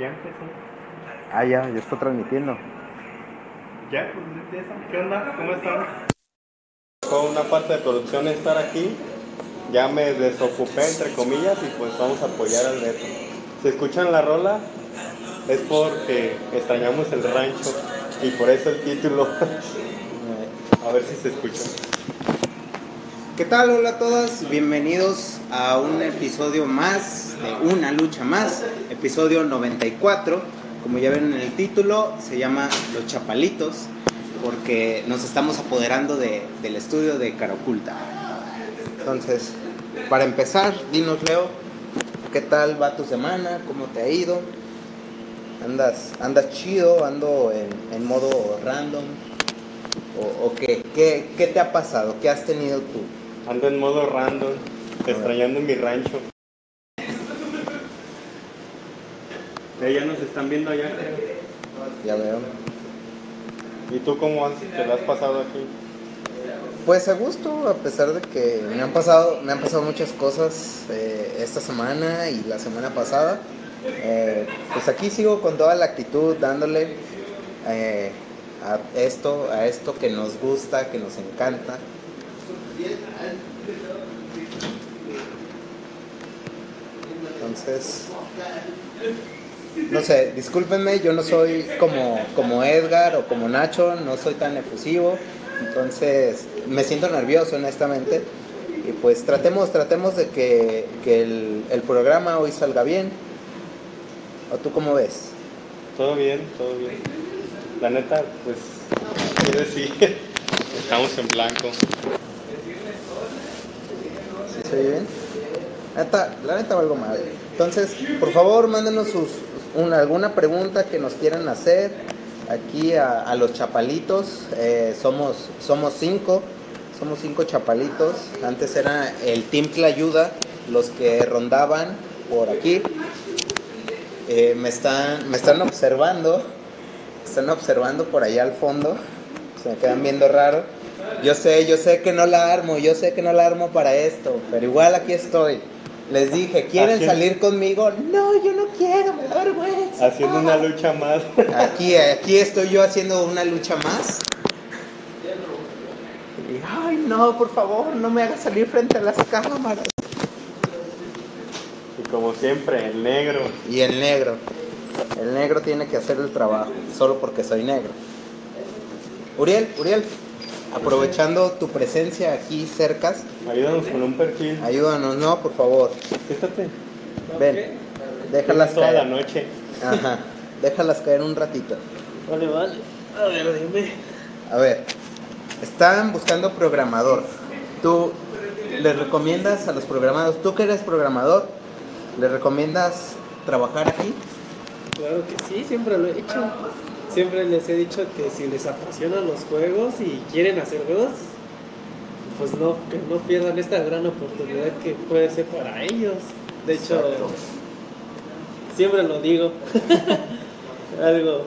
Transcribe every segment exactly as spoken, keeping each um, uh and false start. Ya empezó. Ah, ya, ya está transmitiendo. Ya, pues empieza. ¿Qué onda? ¿Cómo están? Fue una parte de producción estar aquí. Ya me desocupé, entre comillas, y pues vamos a apoyar al reto. Si escuchan la rola, es porque extrañamos el rancho y por eso el título. A ver si se escucha. ¿Qué tal? Hola a todos, bienvenidos a un episodio más de Una Lucha Más, episodio noventa y cuatro. Como ya ven en el título, se llama Los Chapalitos, porque nos estamos apoderando de, del estudio de Karaokulta. Entonces, para empezar, dinos, Leo, ¿qué tal va tu semana? ¿Cómo te ha ido? ¿Andas, andas chido? ¿Ando en, en modo random? ¿O, o qué? qué? ¿Qué te ha pasado? ¿Qué has tenido tú? Ando en modo random, extrañando mi rancho. Eh, ya nos están viendo allá. Ya veo. ¿Y tú cómo has, te lo has pasado aquí? Pues a gusto, a pesar de que me han pasado, me han pasado muchas cosas eh, esta semana y la semana pasada. Eh, pues aquí sigo con toda la actitud, dándole eh, a esto, a esto que nos gusta, que nos encanta. Entonces, no sé, discúlpenme, yo no soy como, como Edgar o como Nacho, no soy tan efusivo, entonces me siento nervioso honestamente. Y pues tratemos, tratemos de que, que el, el programa hoy salga bien. ¿O tú cómo ves? Todo bien, todo bien. La neta, pues, ¿qué decir? Estamos en blanco. ¿Sí se ve bien? La neta, la neta valgo mal. Entonces, por favor, mándenos sus, una, alguna pregunta que nos quieran hacer aquí a, a los chapalitos. Eh, somos, somos cinco, somos cinco chapalitos. Antes era el Team Tlayuda, los que rondaban por aquí. Eh, me están, me están observando, están observando por allá al fondo. Se me quedan viendo raro. Yo sé, yo sé que no la armo, yo sé que no la armo para esto, pero igual aquí estoy. Les dije, ¿quieren salir conmigo? No, yo no quiero, me da vergüenza. Haciendo una lucha más. Aquí, aquí estoy yo haciendo una lucha más. Y, ay, no, por favor, no me hagas salir frente a las cámaras. Y como siempre, el negro. Y el negro. El negro tiene que hacer el trabajo, solo porque soy negro. Uriel, Uriel, aprovechando tu presencia aquí cercas, ayúdanos con un perfil. Ayúdanos, no, por favor. Fíjate. Ven, déjalas caer. Toda la noche. Ajá, déjalas caer un ratito. Vale, vale. A ver, dime. A ver, están buscando programador. Tú, ¿les recomiendas a los programados? Tú que eres programador, ¿les recomiendas trabajar aquí? Claro que sí, siempre lo he hecho. Siempre les he dicho que si les apasionan los juegos y quieren hacer juegos, pues no, que no pierdan esta gran oportunidad que puede ser para ellos. De hecho, exacto, siempre lo digo. Algo.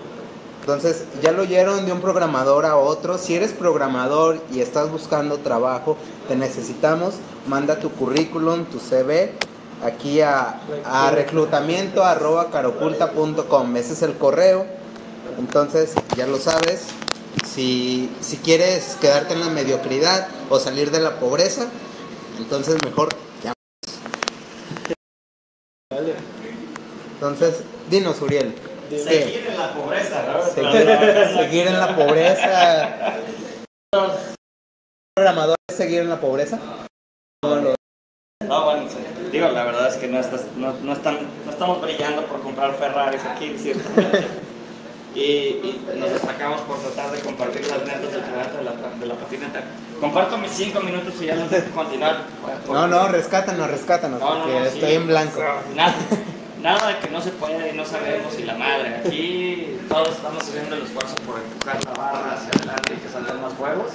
Entonces, ya lo oyeron de un programador a otro. Si eres programador y estás buscando trabajo, te necesitamos. Manda tu currículum, tu C V aquí a, a reclutamiento arroba karaokulta punto com. Ese es el correo. Entonces, ya lo sabes, si, si quieres quedarte en la mediocridad o salir de la pobreza, entonces mejor ya. Entonces, dinos, Uriel. Seguir en la pobreza, ¿no? Seguir, seguir en la pobreza. ¿Programador es seguir en la pobreza? No, bueno, digo, la verdad es que no, estás, no, no, están, no estamos brillando por comprar Ferraris aquí, ¿cierto? Y, y nos destacamos por tratar de compartir las netas del planeta de la, de la patineta. Comparto mis cinco minutos y ya no sé continuar. No, no, rescátanos, rescátanos, no, porque no, no, estoy sí, en blanco. Nada, nada que no se pueda y no sabemos y la madre. Aquí todos estamos haciendo el esfuerzo por empujar la barra hacia adelante y que salgan más juegos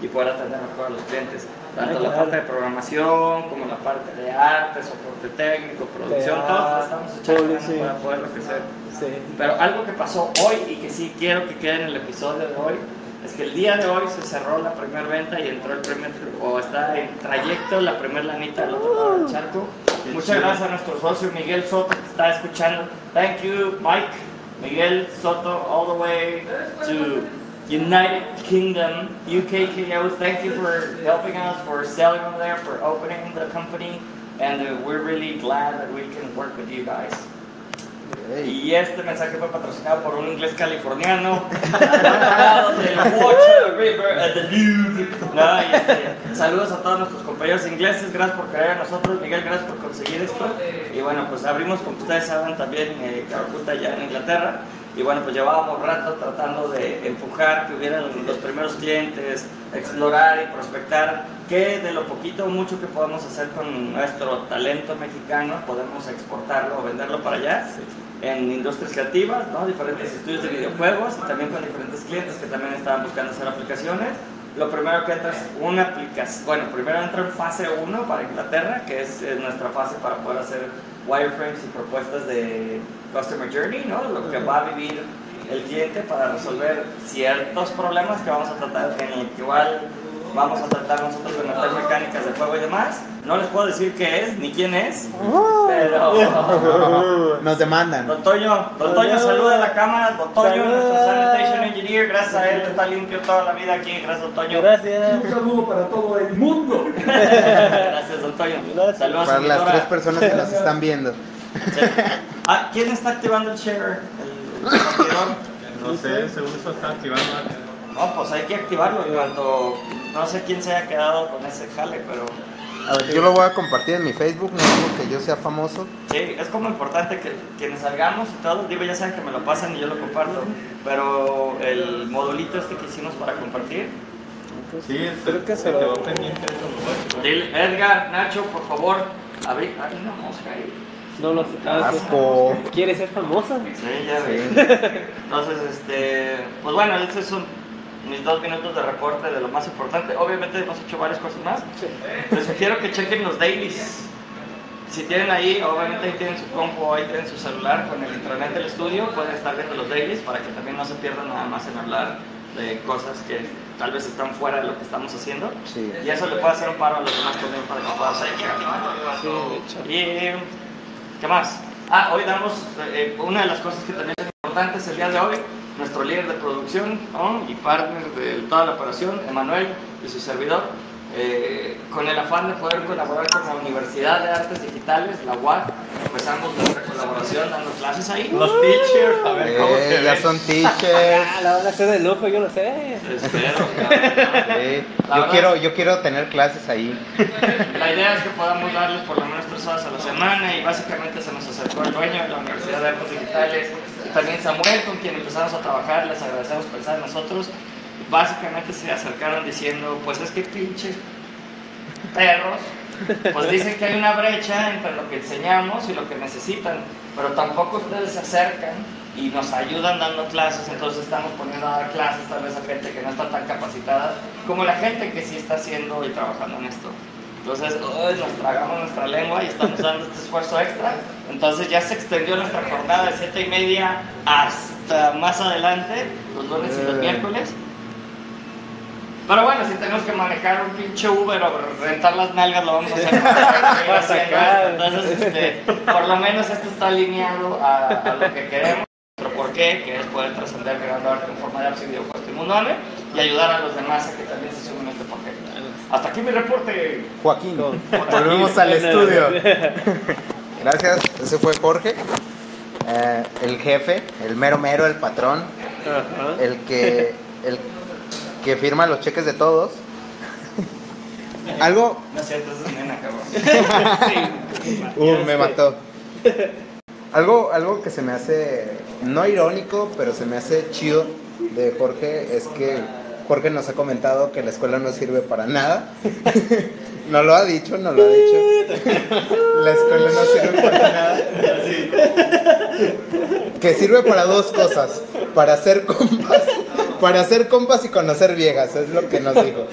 y poder atender mejor a los clientes. Tanto la parte de programación como la parte de arte, soporte técnico, producción, todos estamos echando sí. para poder crecer. Sí. Pero algo que pasó hoy y que sí quiero que quede en el episodio de hoy es que el día de hoy se cerró la primera venta y entró el primer, o está en trayecto la primera lanita del otro lado del charco. Muchas gracias a nuestro socio Miguel Soto que está escuchando. Thank you, Mike. Miguel Soto, all the way to United Kingdom, U K K O. Thank you for helping us, for selling over there, for opening the company, and uh, we're really glad that we can work with you guys. Hey. Y este mensaje fue patrocinado por un inglés californiano del Water River at the Dude. No, y este, saludos a todos nuestros compañeros ingleses, gracias por creer a nosotros, Miguel, gracias por conseguir esto. Y bueno, pues abrimos, como ustedes saben, también eh, Karaokulta ya en Inglaterra. Y bueno, pues llevábamos rato tratando de empujar que hubieran los primeros clientes, explorar y prospectar que de lo poquito o mucho que podemos hacer con nuestro talento mexicano podemos exportarlo o venderlo para allá, sí, en industrias creativas, ¿no? Diferentes estudios de videojuegos y también con diferentes clientes que también estaban buscando hacer aplicaciones. Lo primero que entra es una aplicación, bueno, primero entra en fase uno para Inglaterra, que es nuestra fase para poder hacer wireframes y propuestas de Customer Journey, ¿no? Lo que va a vivir el cliente para resolver ciertos problemas que vamos a tratar, en el que igual vamos a tratar nosotros con nuestras mecánicas de juego y demás. No les puedo decir qué es, ni quién es, pero... Nos demandan. Don Toño, Don Toño, saluda a la cámara. Don Toño, nuestro Sanitation Engineer, gracias a él, está limpio toda la vida aquí. Gracias, Don Toño. Gracias. Un saludo para todo el mundo. Gracias, Don Toño. Saludos para las tres personas que nos están viendo. Ah, ¿quién está activando el sharer? ¿El partidor? No sé, según eso está activando. No, pues hay que activarlo. En cuanto... No sé quién se haya quedado con ese jale, pero... A ver, yo lo voy a compartir en mi Facebook, no digo que yo sea famoso. Sí, es como importante que quienes salgamos y todo, digo, ya saben que me lo pasan y yo lo comparto, pero el modulito este que hicimos para compartir... Sí, creo que se quedó pendiente. Dile, Edgar, Nacho, por favor, abrí... Hay una mosca ahí. No lo aceptas. ¿Quieres ser famosa? Sí, ya sí. Entonces, este, pues bueno, estos son mis dos minutos de reporte de lo más importante. Obviamente hemos hecho varias cosas más. Sí. Les sugiero que chequen los dailies. Si tienen ahí, obviamente ahí tienen su compu, ahí tienen su celular con el intranet del estudio, pueden estar viendo los dailies para que también no se pierdan nada más en hablar de cosas que tal vez están fuera de lo que estamos haciendo, sí. Y eso le puede hacer un paro a los demás también para que puedan seguir. Sí, ¿qué más? Ah, hoy damos, eh, una de las cosas que también es importante es el día de hoy, nuestro líder de producción, ¿no? Y partner de toda la operación, Emanuel y su servidor, eh, con el afán de poder colaborar con la Universidad de Artes Digitales, la U A D, empezamos nuestra colaboración dando clases ahí. Los teachers, a ver cómo eh, se ya ven. Son teachers. Ah, la van a hacer de lujo, yo lo sé. Espero, claro, eh, yo, verdad, quiero, yo quiero tener clases ahí. La idea es que podamos darles por lo menos tres horas a la semana y básicamente se nos acercó el dueño de la Universidad de Artes Digitales y también Samuel, con quien empezamos a trabajar, les agradecemos pensar en nosotros. Básicamente se acercaron diciendo, pues es que pinches perros, pues dicen que hay una brecha entre lo que enseñamos y lo que necesitan, pero tampoco ustedes se acercan y nos ayudan dando clases, entonces estamos poniendo a dar clases tal vez a gente que no está tan capacitada como la gente que sí está haciendo y trabajando en esto. Entonces, uy, nos tragamos nuestra lengua y estamos dando este esfuerzo extra. Entonces ya se extendió nuestra jornada de siete y media hasta más adelante, los lunes y los miércoles. Pero bueno, si tenemos que manejar un pinche Uber o rentar las nalgas, lo vamos a hacer. Para sacar. Entonces, este, por lo menos esto está alineado a, a lo que queremos, nuestro porqué, que es poder trascender creando arte en forma de apps y videojuegos y mundo online, y ayudar a los demás a que también se sumen a este porqué. Hasta aquí mi reporte, Joaquín. Volvemos al estudio. Gracias, ese fue Jorge, eh, el jefe, el mero mero, el patrón, uh-huh. el que... El, que firma los cheques de todos. Algo... No es cierto, eso es nena, cabrón. Uh, me mató. Algo, algo que se me hace, no irónico, pero se me hace chido de Jorge, es que Jorge nos ha comentado que la escuela no sirve para nada. No lo ha dicho, no lo ha dicho. La escuela no sirve para nada. Que sirve para dos cosas. Para hacer compas. Para hacer compas y conocer viejas, es lo que nos dijo.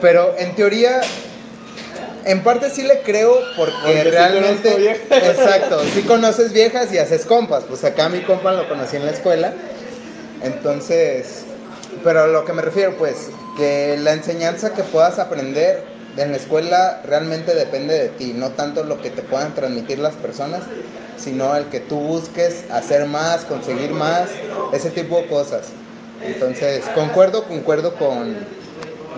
Pero en teoría, en parte sí le creo porque, porque realmente... Sí, exacto, sí conoces viejas y haces compas. Pues acá mi compa lo conocí en la escuela. Entonces, Pero a lo que me refiero, pues, que la enseñanza que puedas aprender en la escuela realmente depende de ti, no tanto lo que te puedan transmitir las personas, sino el que tú busques hacer más, conseguir más, ese tipo de cosas. Entonces, concuerdo, concuerdo con,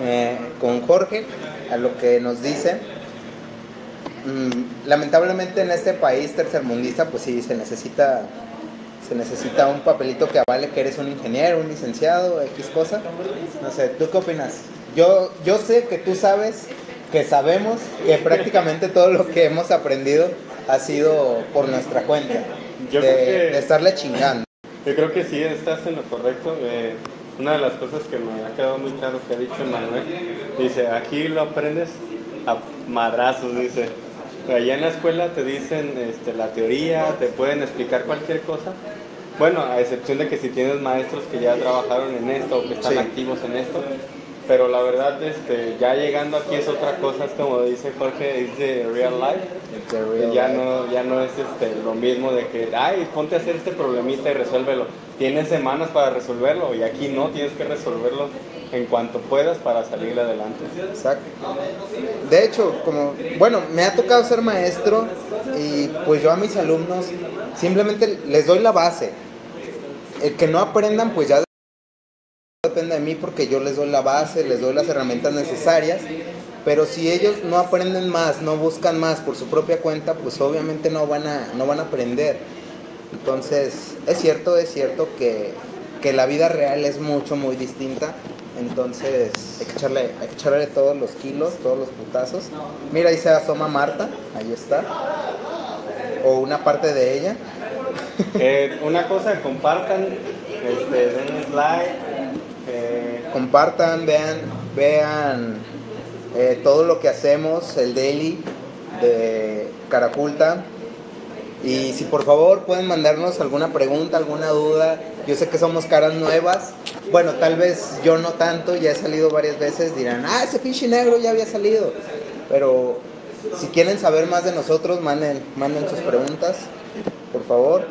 eh, con Jorge a lo que nos dice. Mm, lamentablemente en este país tercermundista, pues sí, se necesita... Se necesita un papelito que avale que eres un ingeniero, un licenciado, X cosa. No sé, ¿tú qué opinas? Yo, yo sé que tú sabes, que sabemos, que prácticamente todo lo que hemos aprendido ha sido por nuestra cuenta. Yo de, creo que, de estarle chingando. Yo creo que sí, estás en lo correcto. Eh, una de las cosas que me ha quedado muy claro que ha dicho Manuel, dice, aquí lo aprendes a madrazos, dice. Allá en la escuela te dicen este, la teoría, te pueden explicar cualquier cosa. Bueno, a excepción de que si tienes maestros que ya trabajaron en esto o que están sí. activos en esto. Pero la verdad, este, ya llegando aquí es otra cosa, es como dice Jorge, es de real life. Real ya, life. No, ya no es este, lo mismo de que, ay, ponte a hacer este problemita y resuélvelo. Tienes semanas para resolverlo y aquí no, tienes que resolverlo en cuanto puedas para salir adelante. Exacto. De hecho, como, bueno, me ha tocado ser maestro y pues yo a mis alumnos simplemente les doy la base. El que no aprendan, pues ya depende de mí porque yo les doy la base, les doy las herramientas necesarias, pero si ellos no aprenden más, no buscan más por su propia cuenta, pues obviamente no van a, no van a aprender. Entonces, es cierto, es cierto que, que la vida real es mucho, muy distinta. Entonces, hay que echarle, hay que echarle todos los kilos, todos los putazos. Mira, ahí se asoma Marta, ahí está. O una parte de ella. Eh, una cosa, compartan, este, denles like. Eh. Compartan, vean, vean eh, todo lo que hacemos, el daily de Karaokulta. Y si por favor pueden mandarnos alguna pregunta, alguna duda. Yo sé que somos caras nuevas. Bueno, tal vez yo no tanto, ya he salido varias veces. Dirán, ah, ese pinche negro ya había salido. Pero si quieren saber más de nosotros, manden, manden sus preguntas, por favor.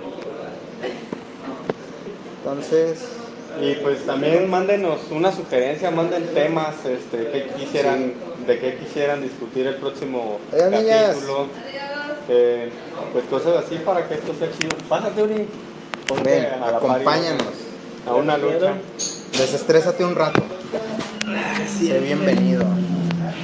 Entonces... Y pues también mándenos una sugerencia, manden temas, este, que quisieran, sí. de qué quisieran discutir el próximo Adiós, capítulo. Eh, pues cosas así para que esto sea chido. Pásate, Uri. Ven, acompáñanos a una lucha. Desestrésate un rato. Sí, sé bienvenido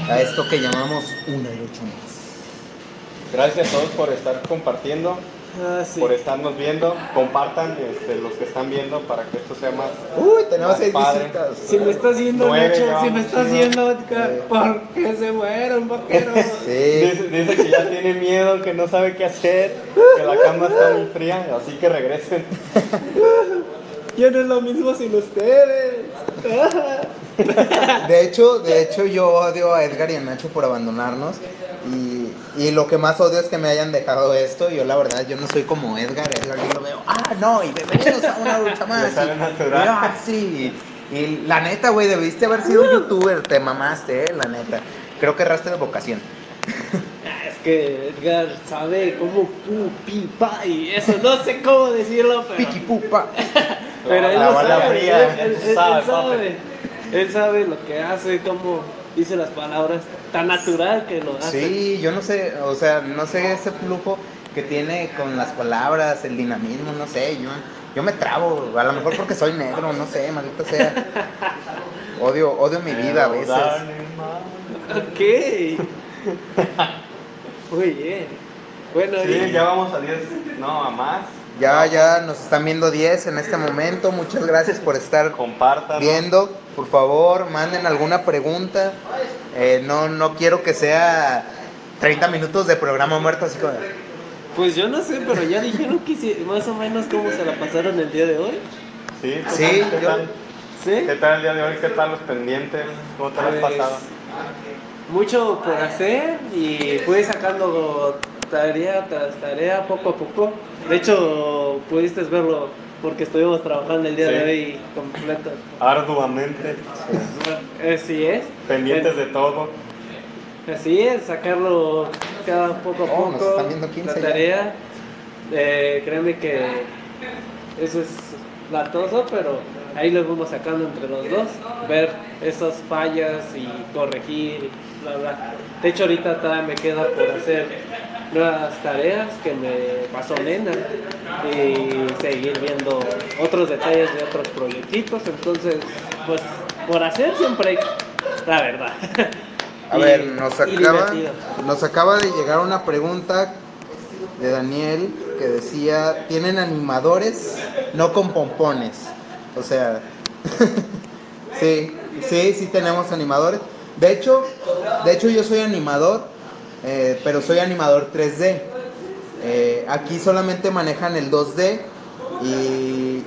a esto que llamamos una lucha más. Gracias a todos por estar compartiendo. Ah, sí. Por estarnos viendo, compartan este, los que están viendo para que esto sea más. Uy, tenemos seis visitas. Si me estás viendo, Nacho, no, si me estás no, viendo, eh. ¿por qué se mueren, vaquero? Sí. Dice, dice que ya tiene miedo, que no sabe qué hacer, que la cama está muy fría, así que regresen. Yo no es lo mismo sin ustedes. De hecho, de hecho yo odio a Edgar y a Nacho por abandonarnos. Y Y lo que más odio es que me hayan dejado esto. Yo la verdad, yo no soy como Edgar. Edgar yo lo veo, ah, no, y bienvenidos a una lucha más. Sale natural. Y, ah, sí. Y, y la neta, güey, debiste haber sido youtuber. Te mamaste, eh, la neta. Creo que erraste de vocación. Es que Edgar sabe cómo pupipa y eso. No sé cómo decirlo, pero... Piqui pupa. Pero él lo sabe. Él sabe. Él sabe lo que hace, cómo... Dice las palabras tan natural que lo hace. Sí, yo no sé, o sea, no sé ese flujo que tiene con las palabras, el dinamismo, no sé, yo, yo me trabo, a lo mejor porque soy negro, no sé, maldita sea. Odio, odio mi vida a veces. Ok. Muy bien. Bueno, sí, y... ya vamos a diez, no, a más. Ya, ya nos están viendo diez en este momento. Muchas gracias por estar viendo. Por favor, manden alguna pregunta. Eh, no, no quiero que sea treinta minutos de programa muerto. Así como... Pues yo no sé, pero ya dijeron que si, más o menos cómo se la pasaron el día de hoy. Sí, ¿qué, sí, tal, ¿qué, yo... tal? ¿Sí? ¿Qué tal el día de hoy? ¿Qué tal los pendientes? ¿Cómo te pues, has pasado? Mucho por hacer y fui sacando... tarea tras tarea, poco a poco. De hecho, pudiste verlo porque estuvimos trabajando el día sí. de hoy completo. Arduamente. Así es. Pendientes de todo. Así es, sacarlo cada poco a oh, poco. Nos están viendo quince la tarea. Eh, créeme que eso es latoso, pero ahí los vamos sacando entre los dos, ver esas fallas y corregir, bla, bla. De hecho, ahorita todavía me queda por hacer nuevas tareas que me pasó Nena y seguir viendo otros detalles de otros proyectitos. Entonces, pues por hacer siempre, la verdad. A y, ver, nos acaba, nos acaba de llegar una pregunta de Daniel que decía, ¿tienen animadores? No con pompones. O sea, sí, sí, sí tenemos animadores. De hecho, de hecho yo soy animador, eh, pero soy animador tres D. Eh, aquí solamente manejan el dos D y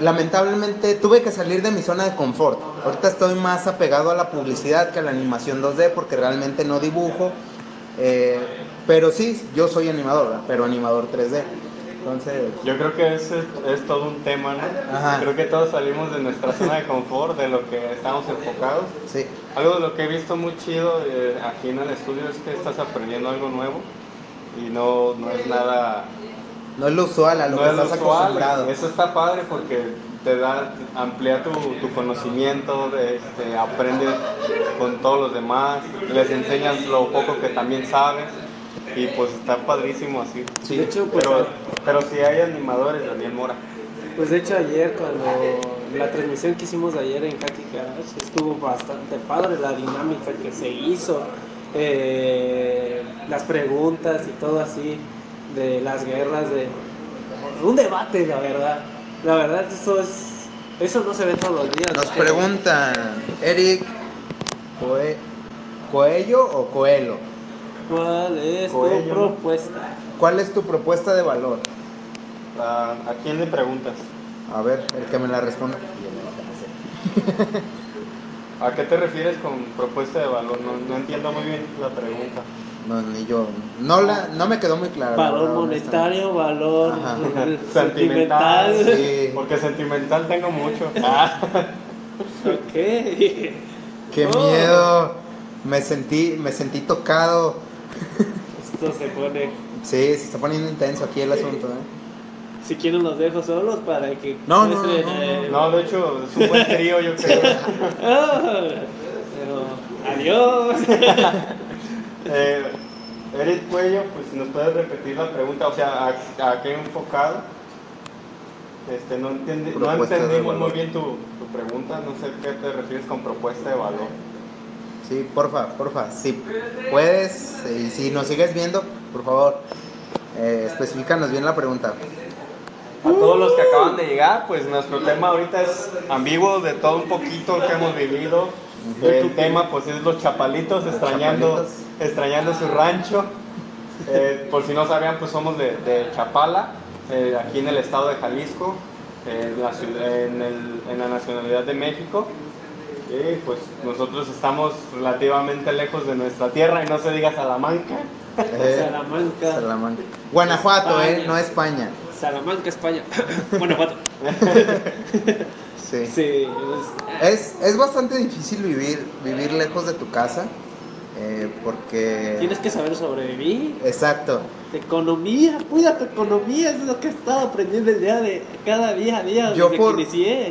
lamentablemente tuve que salir de mi zona de confort. Ahorita estoy más apegado a la publicidad que a la animación dos D porque realmente no dibujo. Eh, pero sí, yo soy animador, pero animador tres D. Entonces, yo creo que es, es todo un tema, ¿no? Ajá. Creo que todos salimos de nuestra zona de confort, de lo que estamos enfocados. Sí. Algo de lo que he visto muy chido eh, aquí en el estudio es que estás aprendiendo algo nuevo y no, no es nada... No es lo usual, a lo no que es estás usual, acostumbrado. Eso está padre porque te da, amplía tu, tu conocimiento, este, aprendes con todos los demás, les enseñas lo poco que también sabes. Y pues está padrísimo así. Sí, de hecho, pues, pero, pero si hay animadores, Daniel Mora. Pues de hecho ayer cuando la transmisión que hicimos ayer en Hack y Garage estuvo bastante padre la dinámica que se hizo, eh, las preguntas y todo así, de las guerras, de un debate la verdad. La verdad eso es, eso no se ve todos los días. Nos preguntan, Eric Coe, Coello o Coelho. ¿Cuál es Coello, tu propuesta? ¿Cuál es tu propuesta de valor? ¿A quién le preguntas? A ver, el que me la responda. ¿A qué te refieres con propuesta de valor? No, no entiendo muy bien la pregunta. No, ni yo. No, la, no me quedó muy claro. Valor monetario, valor sentimental. Sí. Porque sentimental tengo mucho. Ah. Ok. Qué oh. miedo. Me sentí, me sentí tocado. Esto se pone... Sí, se está poniendo intenso aquí el asunto, ¿eh? Si quieren los dejo solos para que... No, no, no, el... no, de hecho, es un buen trío, yo creo. Oh, pero... Adiós. eh, Eric Cuello, pues nos puedes repetir la pregunta, o sea, ¿a, a qué enfocado? Este, no, entendí, no entendimos muy bien tu, tu pregunta, no sé qué te refieres con propuesta de valor. Sí, porfa, porfa, si sí, puedes, y si nos sigues viendo, por favor, eh, especifícanos bien la pregunta. A todos los que acaban de llegar, pues nuestro tema ahorita es ambiguo, de todo un poquito que hemos vivido. El tema pues es los chapalitos, los extrañando, chapalitos. extrañando su rancho. Eh, por si no sabían, pues somos de, de Chapala, eh, aquí en el estado de Jalisco, eh, en, la ciudad, en, el, en la nacionalidad de México. Sí, pues nosotros estamos relativamente lejos de nuestra tierra y no se diga Salamanca. Eh, Salamanca. Salamanca. Guanajuato, España. ¿eh? No España. Salamanca, España. Guanajuato. Sí. Sí. Es, es bastante difícil vivir, vivir lejos de tu casa eh, porque... Tienes que saber sobrevivir. Exacto. Economía, cuida tu economía, eso es lo que he estado aprendiendo el día de cada día a día. Yo por,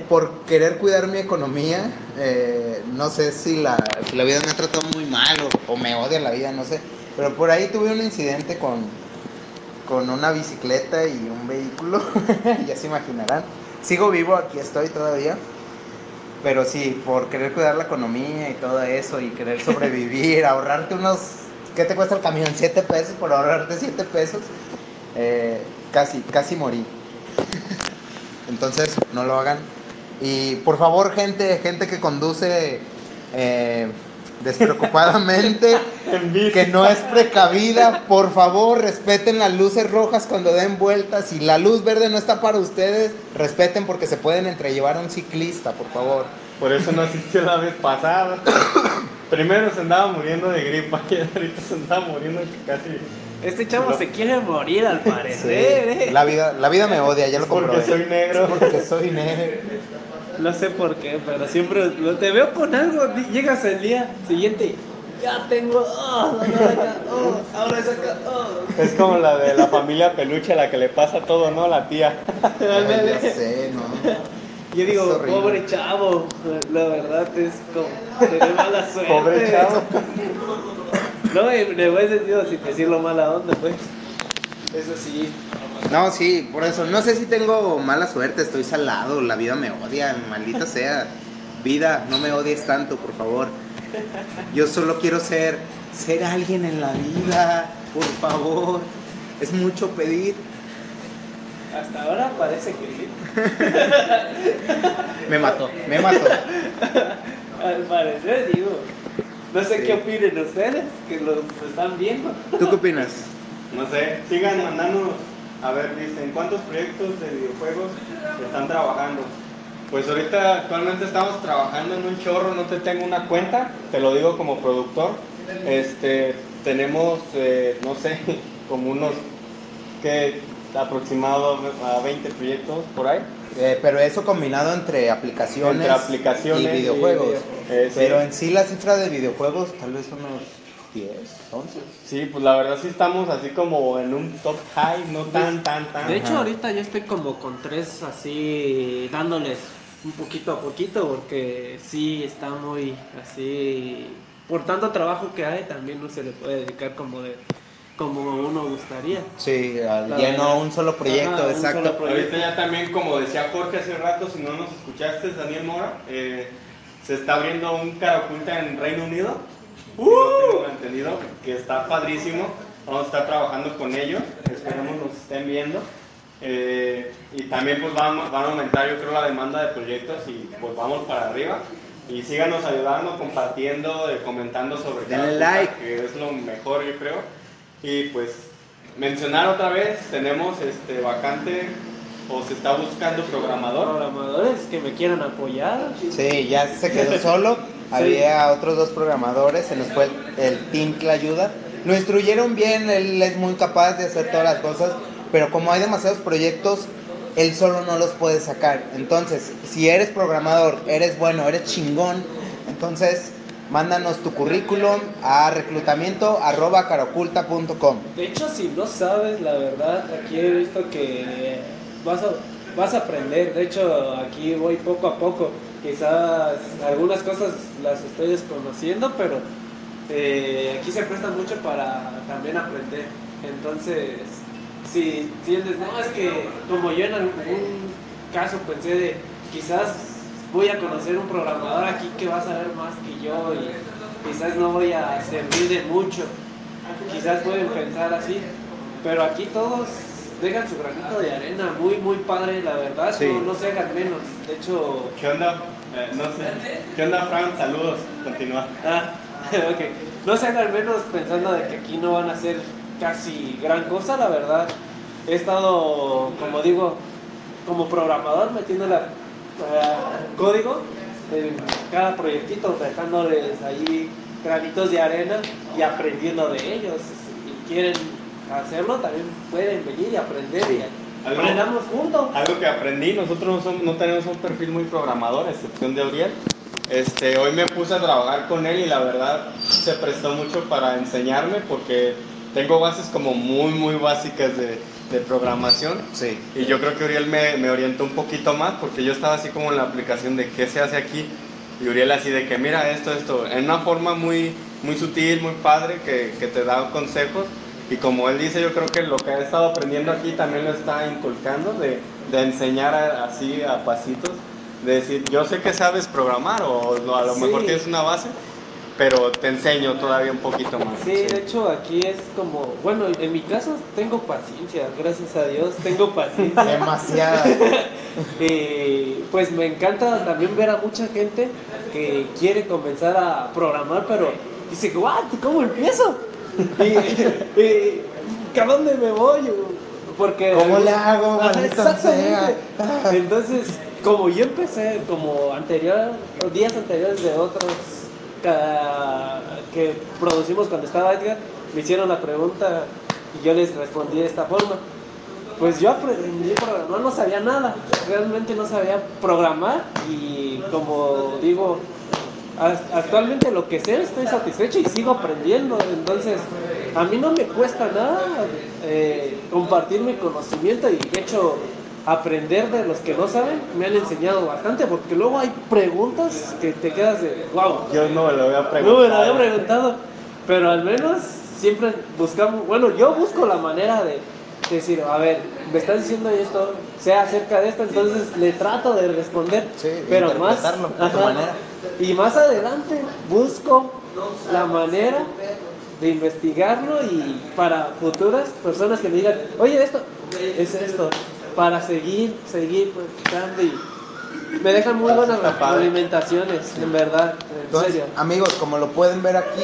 por querer cuidar mi economía, eh, no sé si la, si la vida me ha tratado muy mal o, o me odia la vida, no sé. Pero por ahí tuve un incidente con, con una bicicleta y un vehículo, ya se imaginarán. Sigo vivo, aquí estoy todavía. Pero sí, por querer cuidar la economía y todo eso y querer sobrevivir, ahorrarte unos... ¿Qué te cuesta el camión? siete pesos, por ahorrarte siete pesos. Eh, casi, casi morí. Entonces, no lo hagan. Y por favor, gente, gente que conduce eh, despreocupadamente, que no es precavida, por favor, respeten las luces rojas cuando den vueltas. Si la luz verde no está para ustedes, respeten porque se pueden entrellevar a un ciclista, por favor. Por eso no asistió la vez pasada. Primero se andaba muriendo de gripa y ahorita se andaba muriendo casi... Este chavo pero... se quiere morir al parecer, sí. La vida, la vida me odia, ya lo comprobé. Porque soy negro. Porque soy negro. No sé por qué, pero siempre te veo con algo, llegas el día siguiente... Ya tengo, oh, no, no, acá, oh, ahora es acá, oh. Es como la de la familia peluche, la que le pasa todo, ¿no? La tía. Ay, ya sé, ¿no? Yo digo, pobre chavo, la verdad es como, tiene mala suerte. Pobre chavo. No, en el buen sentido, sin decirlo mala onda, pues. Eso sí. No, sí, por eso. No sé si tengo mala suerte, estoy salado, la vida me odia, maldita sea. Vida, no me odies tanto, por favor. Yo solo quiero ser, ser alguien en la vida, por favor. Es mucho pedir. Hasta ahora parece que sí. Me mató, me mató. Al parecer, digo. No sé sí. Qué opinen ustedes, que los están viendo. ¿Tú qué opinas? No sé, sigan mandándonos. A ver, dicen, ¿cuántos proyectos de videojuegos están trabajando? Pues ahorita actualmente estamos trabajando en un chorro, no te tengo una cuenta, te lo digo como productor. Este, tenemos, eh, no sé, como unos, que aproximado a veinte proyectos por ahí. Eh, pero eso combinado entre aplicaciones, entre aplicaciones y videojuegos. Y, eh, pero sí. En sí la cifra de videojuegos tal vez unos diez, once. Sí, pues la verdad sí estamos así como en un top high, no tan, tan, tan. De hecho ajá. Ahorita yo estoy como con tres así dándoles un poquito a poquito porque sí está muy así. Por tanto trabajo que hay también no se le puede dedicar como de... como uno gustaría. Sí, al ya verdad. No un solo proyecto, ajá, exacto. Un solo proyecto. Ahorita ya también, como decía Jorge hace rato, si no nos escuchaste, Daniel Mora, eh, se está abriendo un Karaokulta en Reino Unido. Uh, que no tengo entendido, que está padrísimo. Vamos a estar trabajando con ellos. Esperemos nos estén viendo. Eh, y también pues van, van a aumentar, yo creo, la demanda de proyectos y pues vamos para arriba. Y síganos ayudando, compartiendo, eh, comentando sobre Denle like. Que es lo mejor, yo creo. Y pues mencionar otra vez, tenemos este vacante o se está buscando programador. Programadores que me quieran apoyar. Sí, ya se quedó solo. Había sí. Otros dos programadores, se nos fue el, el Team Tlayuda. Lo instruyeron bien, él es muy capaz de hacer todas las cosas, pero como hay demasiados proyectos, él solo no los puede sacar. Entonces, si eres programador, eres bueno, eres chingón, entonces... mándanos tu currículum a reclutamiento arroba karaokulta punto com. De hecho, si no sabes, la verdad, aquí he visto que vas a, vas a aprender. De hecho, aquí voy poco a poco. Quizás algunas cosas las estoy desconociendo, pero eh, aquí se presta mucho para también aprender. Entonces, si entiendes, no, es que como yo en algún caso pensé de quizás... voy a conocer un programador aquí que va a saber más que yo y quizás no voy a servir de mucho, quizás pueden pensar así, pero aquí todos dejan su granito de arena, muy muy padre la verdad, sí. no, no se hagan menos, de hecho... ¿Qué onda? Eh, no sé. ¿Qué onda, Fran? Saludos, continúa. Ah, okay. No se hagan menos pensando de que aquí no van a hacer casi gran cosa, la verdad, he estado, como digo, como programador metiendo la... Uh, código de cada proyectito, dejándoles ahí granitos de arena y aprendiendo de ellos. Si quieren hacerlo, también pueden venir y aprender y aprendamos juntos. Algo que aprendí, nosotros no, somos, no tenemos un perfil muy programador, a excepción de Auriel. Este, hoy me puse a trabajar con él y la verdad se prestó mucho para enseñarme porque tengo bases como muy muy básicas de... de programación, sí. Y yo creo que Uriel me, me orientó un poquito más porque yo estaba así como en la aplicación de qué se hace aquí y Uriel así de que mira esto, esto, en una forma muy, muy sutil, muy padre que, que te da consejos y como él dice yo creo que lo que ha estado aprendiendo aquí también lo está inculcando de, de enseñar a, así a pasitos, de decir yo sé que sabes programar o a lo sí. Mejor tienes una base pero te enseño todavía un poquito más. Sí, sí, de hecho aquí es como, bueno, en mi caso tengo paciencia, gracias a Dios, tengo paciencia. Demasiada. Y pues me encanta también ver a mucha gente que quiere comenzar a programar, pero dice, ¿what? ¿Cómo empiezo? Y, y ¿a dónde me voy? Porque ¿cómo le hago? Ah, exactamente. Ah. Entonces, como yo empecé, como anterior, días anteriores de otros que producimos cuando estaba Edgar, me hicieron la pregunta y yo les respondí de esta forma. Pues yo aprendí a programar, no sabía nada, realmente no sabía programar y como digo, actualmente lo que sé estoy satisfecho y sigo aprendiendo, entonces a mí no me cuesta nada eh, compartir mi conocimiento y de hecho aprender de los que no saben me han enseñado bastante, porque luego hay preguntas que te quedas de wow. Yo no me lo había preguntado. No me lo había preguntado, pero al menos siempre buscamos, bueno, yo busco la manera de decir, a ver, me están diciendo esto, sea acerca de esto, entonces sí, le trato de responder, sí, pero más, ajá, y más adelante busco la manera de investigarlo y para futuras personas que me digan, oye, esto es esto, para seguir, seguir, pues, buscando y me dejan muy buenas alimentaciones, sí, en verdad, en entonces, serio. Amigos, como lo pueden ver aquí,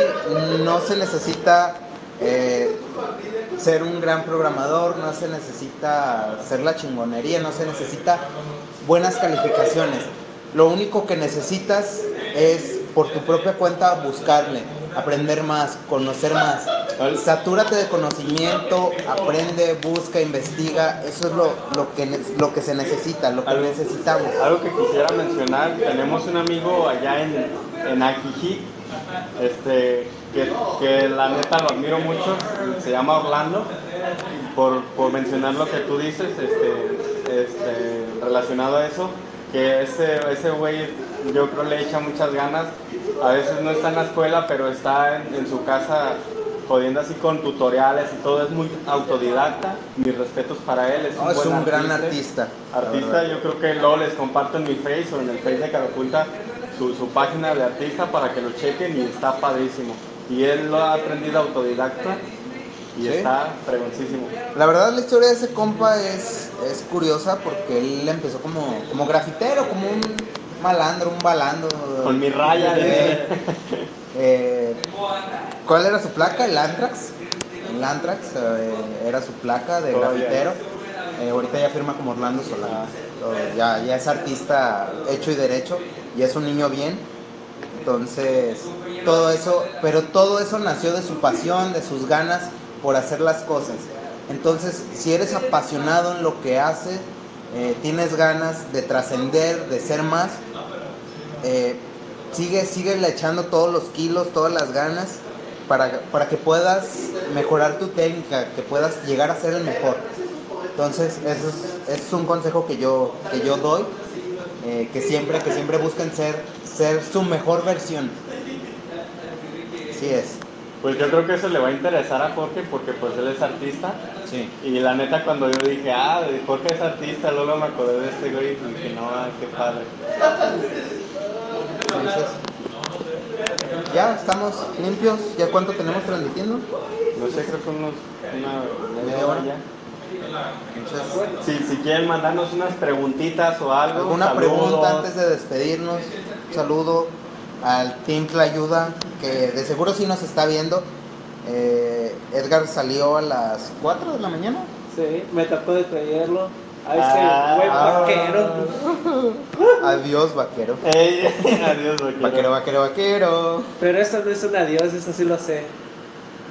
no se necesita eh, ser un gran programador, no se necesita hacer la chingonería, no se necesita buenas calificaciones. Lo único que necesitas es por tu propia cuenta buscarle, aprender más, conocer más. Satúrate de conocimiento, aprende, busca, investiga. Eso es lo, lo, que, lo que se necesita, lo que algo, necesitamos. Algo que quisiera mencionar, tenemos un amigo allá en, en Ajijic, este, que, que la neta lo admiro mucho, se llama Orlando, por, por mencionar lo que tú dices, este, este, relacionado a eso, que ese, ese güey yo creo le echa muchas ganas. A veces no está en la escuela, pero está en, en su casa jodiendo así con tutoriales y todo, es muy autodidacta, mis respetos para él, es un, oh, es buen un artista, gran artista. Artista, yo creo que luego les comparto en mi Face o en el Face de Karaokulta su, su página de artista para que lo chequen y está padrísimo. Y él lo ha aprendido autodidacta y ¿sí? Está fregoncísimo. La verdad la historia de ese compa es, es curiosa porque él empezó como, como grafitero, como un malandro, un balando. Con mi raya. Eh, eh, ¿Cuál era su placa? El Antrax. El Antrax eh, era su placa de grafitero. Eh, ahorita ya firma como Orlando Solá. Entonces, ya, ya es artista hecho y derecho. Y es un niño bien. Entonces, todo eso, pero todo eso nació de su pasión, de sus ganas por hacer las cosas. Entonces, si eres apasionado en lo que haces, Eh, tienes ganas de trascender, de ser más, eh, sigue, sigue le echando todos los kilos, todas las ganas para, para que puedas mejorar tu técnica, que puedas llegar a ser el mejor. Entonces eso es, eso es un consejo que yo, que yo doy, eh, que siempre, que siempre busquen ser, ser su mejor versión. Así es. Pues yo creo que eso le va a interesar a Jorge porque pues él es artista. Sí. Y la neta cuando yo dije, ah, Jorge es artista, luego me acordé de este güey y dije, no, ay, qué padre. Entonces, ya estamos limpios. ¿Ya cuánto tenemos transmitiendo? No sé, creo que unos una media hora ya. Entonces, si, si quieren mandarnos unas preguntitas o algo. Alguna saludos. Pregunta antes de despedirnos. Un saludo al Team Tlayuda, que de seguro sí nos está viendo. eh, Edgar salió a las cuatro de la mañana. Sí, me tocó despedirlo. Ahí ah, se fue vaquero. Ah, adiós vaquero. Ey, adiós vaquero. Vaquero, vaquero, vaquero. Pero eso no es un adiós, eso sí lo sé.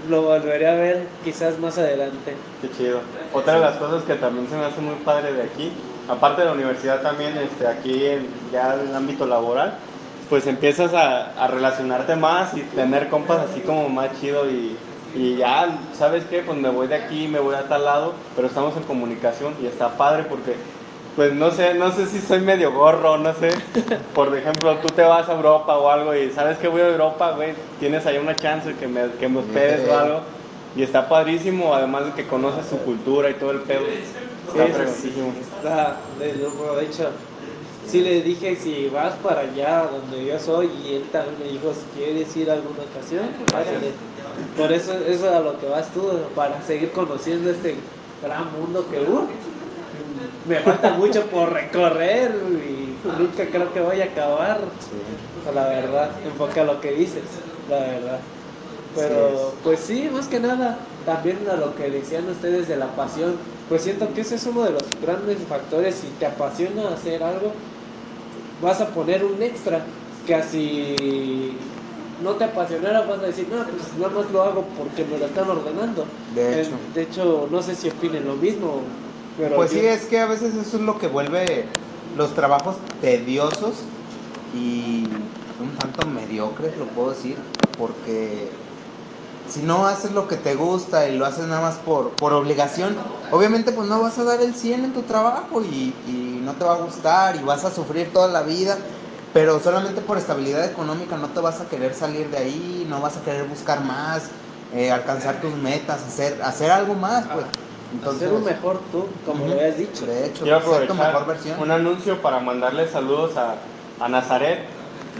Lo volveré a ver quizás más adelante. Qué chido. Otra de las cosas que también se me hace muy padre de aquí, aparte de la universidad también, este, aquí en, ya en el ámbito laboral, pues empiezas a, a relacionarte más y tener compas así como más chido y, y ya, ¿sabes qué? Pues me voy de aquí, me voy a tal lado, pero estamos en comunicación y está padre porque, pues no sé, no sé si soy medio gorro, no sé, por ejemplo, tú te vas a Europa o algo y ¿sabes qué? Voy a Europa, güey, tienes ahí una chance que me, que me hospedes o algo y está padrísimo, además de que conoces su cultura y todo el pedo, está fregoncísimo. Está de loco, de hecho. Sí, le dije si vas para allá donde yo soy y él también me dijo si quieres ir a alguna ocasión, váyale. Por eso, eso es a lo que vas tú, para seguir conociendo este gran mundo que uh, me falta mucho por recorrer y nunca creo que voy a acabar. Sí. La verdad, enfoca lo que dices, la verdad. Pero pues sí, más que nada, también a lo que decían ustedes de la pasión, pues siento que ese es uno de los grandes factores. Si te apasiona hacer algo, vas a poner un extra, que así no te apasionara vas a decir, no, pues nada más lo hago porque me lo están ordenando. De hecho, eh, de hecho no sé si opinen lo mismo. Pero pues yo... sí, es que a veces eso es lo que vuelve los trabajos tediosos y un tanto mediocres, lo puedo decir, porque si no haces lo que te gusta y lo haces nada más por, por obligación, obviamente pues no vas a dar el cien en tu trabajo y, y no te va a gustar y vas a sufrir toda la vida, pero solamente por estabilidad económica no te vas a querer salir de ahí, no vas a querer buscar más, eh, alcanzar tus metas, hacer, hacer algo más, pues. Entonces, hacer un mejor tú, como uh-huh. lo habías dicho. De hecho, quiero aprovechar tu mejor versión. Un anuncio para mandarle saludos a, a Nazaret,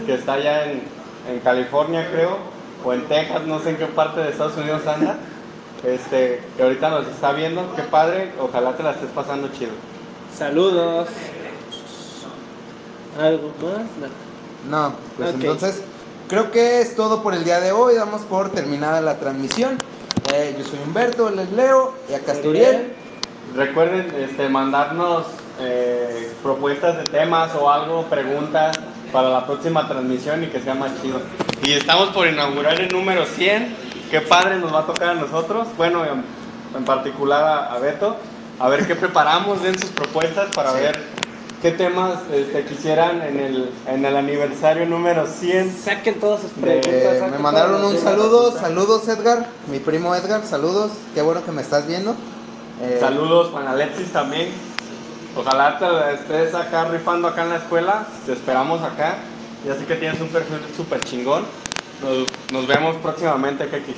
que está allá en, en California, creo, o en Texas, no sé en qué parte de Estados Unidos anda, este, que ahorita nos está viendo. Qué padre, ojalá te la estés pasando chido. Saludos. ¿Algo más? No, no pues okay. Entonces, creo que es todo por el día de hoy, damos por terminada la transmisión. Eh, yo soy Humberto, les leo, y acá está Uriel. Recuerden este, mandarnos eh, propuestas de temas o algo, preguntas para la próxima transmisión y que sea más chido. Y estamos por inaugurar el número cien, qué padre nos va a tocar a nosotros, bueno, en, en particular a, a Beto, a ver qué preparamos, den sus propuestas para sí. ver qué temas este, quisieran en el, en el aniversario número cien. Saquen todas sus preguntas. Eh, me mandaron un saludo, saludos Edgar, mi primo Edgar, saludos, qué bueno que me estás viendo. Eh, saludos Juan Alexis también. Ojalá te estés acá rifando acá en la escuela, te esperamos acá, ya sé que tienes un perfil súper chingón, nos, nos vemos próximamente, Kekis.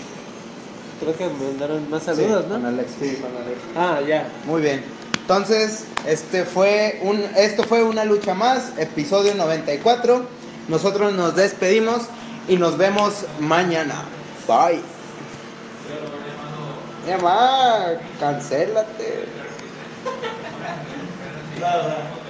Creo que me mandaron más saludos, sí, ¿no? Con Alex. Sí, con Alex. Ah, ya. Muy bien, entonces, este fue un, esto fue Una Lucha Más, episodio noventa y cuatro, nosotros nos despedimos y nos vemos mañana, bye. Ya va, cancélate. Nada.